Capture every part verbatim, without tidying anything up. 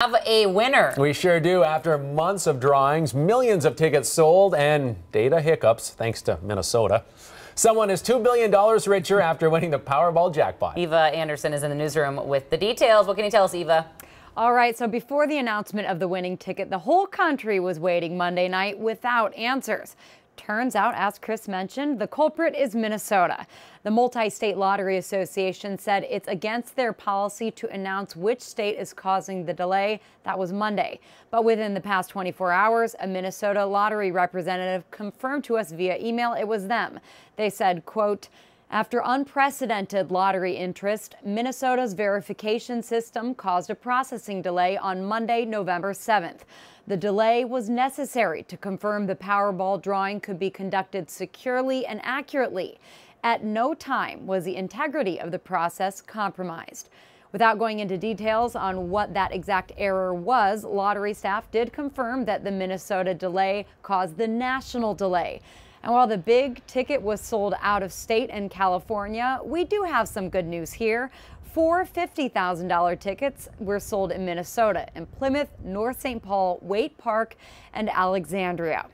Have a winner. We sure do. After months of drawings, millions of tickets sold, and data hiccups, thanks to Minnesota, someone is two billion dollars richer after winning the Powerball jackpot. Eva Anderson is in the newsroom with the details. What can you tell us, Eva? All right, so before the announcement of the winning ticket, the whole country was waiting Monday night without answers. Turns out, as Chris mentioned, the culprit is Minnesota. The Multi-State Lottery Association said it's against their policy to announce which state is causing the delay. That was Monday. But within the past twenty-four hours, a Minnesota lottery representative confirmed to us via email it was them. They said, quote, "After unprecedented lottery interest, Minnesota's verification system caused a processing delay on Monday, November seventh. The delay was necessary to confirm the Powerball drawing could be conducted securely and accurately. At no time was the integrity of the process compromised." Without going into details on what that exact error was, lottery staff did confirm that the Minnesota delay caused the national delay. And while the big ticket was sold out of state in California, we do have some good news here. Four fifty thousand dollar tickets were sold in Minnesota, in Plymouth, North Saint Paul, Waite Park, and Alexandria.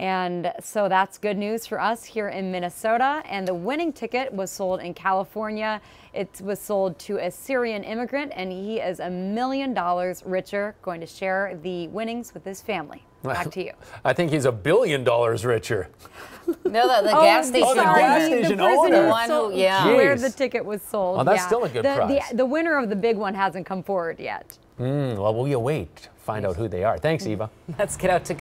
And so that's good news for us here in Minnesota. And the winning ticket was sold in California. It was sold to a Syrian immigrant, and he is a million dollars richer, going to share the winnings with his family. Back to you. I think he's a billion dollars richer. No, the, the oh, gas station, oh, the gas station the owner. One who, yeah. Where the ticket was sold. Oh, that's yeah. still a good the, prize. The, the winner of the big one hasn't come forward yet. Mm, well, we await, find out who they are. Thanks, Eva. Let's get out to